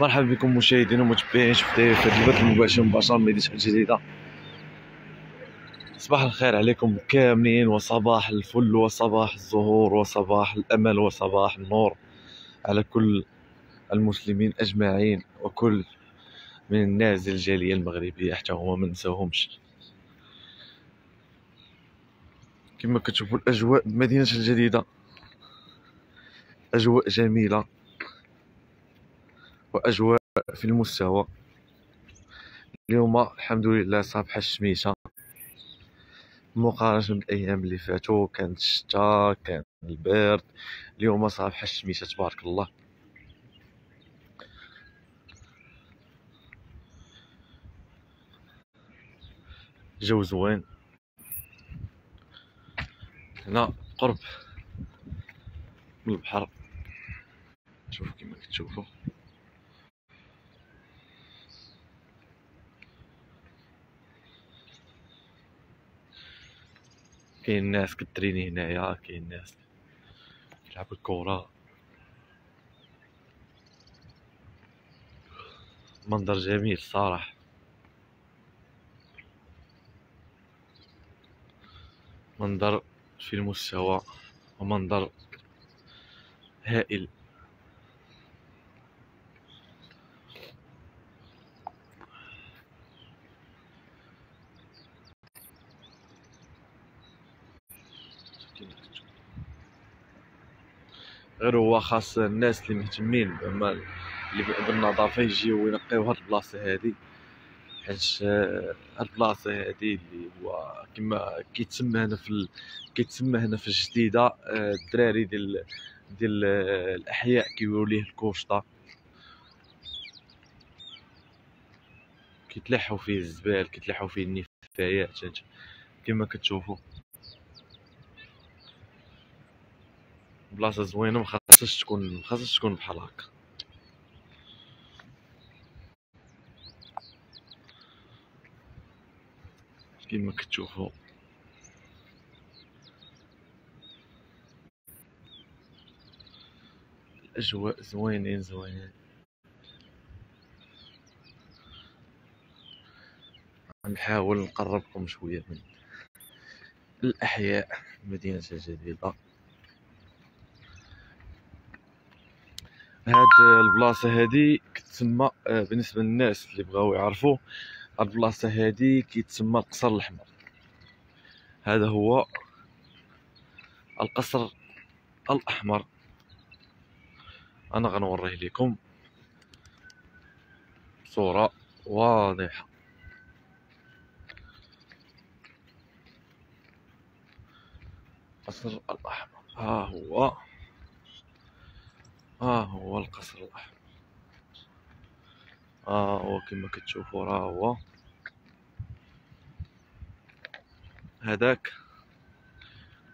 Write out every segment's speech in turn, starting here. مرحبا بكم مشاهدينا ومتابعينا في هذا البث المباشر من مدينة الجديدة. صباح الخير عليكم كاملين، وصباح الفل وصباح الزهور وصباح الأمل وصباح النور على كل المسلمين أجمعين وكل من النازل الجالية المغربية حتى هما ما نساوهمش. كما كتشوفوا الأجواء بمدينة الجديدة أجواء جميلة وأجواء في المستوى. اليوم الحمد لله صباح الشميشة مقارنة بالأيام اللي فاتوا، كانت الشتا كان البرد، اليوم صباح الشميشة تبارك الله. جو زوين. هنا قرب من البحر، شوفوا كما كتشوفوا كاين ناس كتريني هنايا، كاين ناس كيلعبو الكرة. منظر جميل صراحة، منظر في المستوى ومنظر هائل. غير هو خاص الناس اللي مهتمين بالنظافه يجيو ينقيو هاد البلاصه هادي، حيت هاد البلاصه هادي اللي هو كما كيتسمى هنا في الجديده الدراري ديال الاحياء كيقولوا ليه الكوشطه، كيتلاحوا فيه الزبال، كيتلاحوا فيه النفايات كما كتشوفوا. بلاصه زوينه ما خاصهاش تكون بحال هكا. كيما كتشوفوا الاجواء زوينين، غنحاول نقربكم شويه من الاحياء مدينه الجديده. هاد البلاصه هادي كتسمى بالنسبه للناس اللي بغاو يعرفوا، هاد البلاصه هادي كيتسمى القصر الاحمر. هذا هو القصر الاحمر، انا غنوريه لكم صوره واضحه. القصر الاحمر ها هو القصر الأحمر، هو كما كتشوفوا راه هو هذاك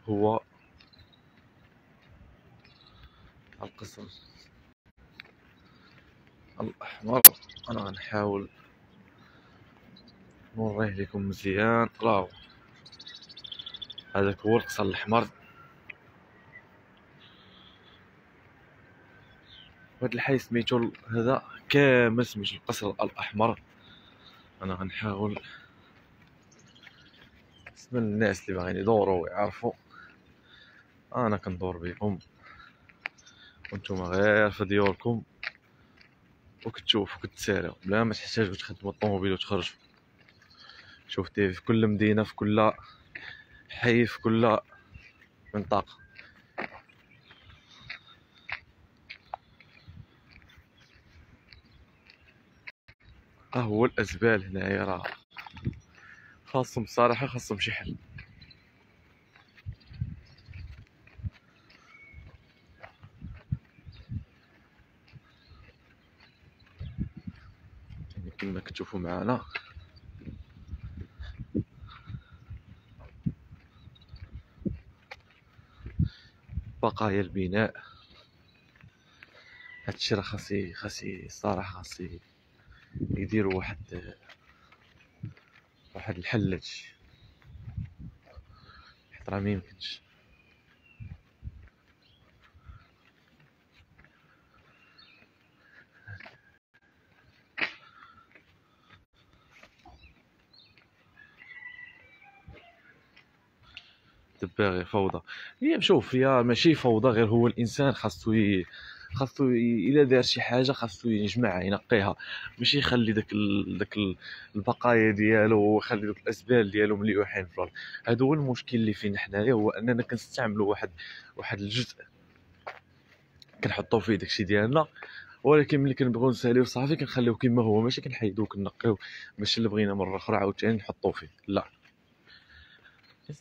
هو القصر الأحمر. أنا غنحاول نوريه لكم مزيان، راهو هذاك هو القصر الأحمر. هاد الحي سميتو هذا كامل سميتو القصر الأحمر. أنا غنحاول بالنسبة للناس اللي باغيين يدورو ويعرفو، أنا كندور بيكم وانتوما غير في ديوركم وكتشوفو كتسالاو بلا ما تحتاجو تخدمو الطوموبيل وتخرجو. شوفتيه في كل مدينة، في كل حي، في كل منطقة. هو الازبال هنايا راه خاصهم صراحه، خاصهم شي حل. يعني كما كتشوفوا معنا بقايا البناء، هادشي راه خاصي الصراحه، خاصي يديروا واحد الحل هادشي، حيت راه ميمكنش. باغي فوضى. هي شوف هي ماشي فوضى، غير هو الانسان خاصو الا دار شي حاجه خاصو يجمعها ينقيها، ماشي يخلي داك البقايا ديالو ويخلي دوك الاسبال ديالو مليوحين في الارض. هذا هو المشكل اللي فين حنايا، هو اننا كنستعملوا واحد الجزء كنحطوا فيه داكشي ديالنا، ولكن ملي كنبغيو نساليو صافي كنخليوه كما هو، ماشي كنحيدوه كنقيوه ماشي اللي بغينا مره اخرى عاوتاني نحطوه فيه. لا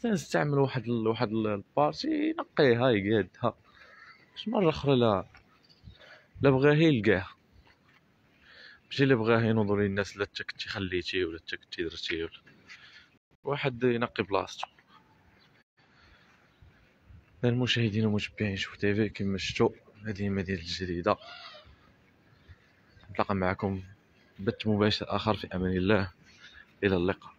نستعملوا واحد البارتي نقيها يقادها باش مره اخرى لا بغاه يلقاها، ماشي اللي بغاه ينوضوا ليه الناس لا تكتي خليتي ولا تكتي درتي ولا واحد ينقي بلاصتو. المشاهدين ومتابعين شوف تيفي كما شفتوا، هذه مدينة الجديدة، نتلاقى معكم بث مباشر آخر في أمان الله، إلى اللقاء.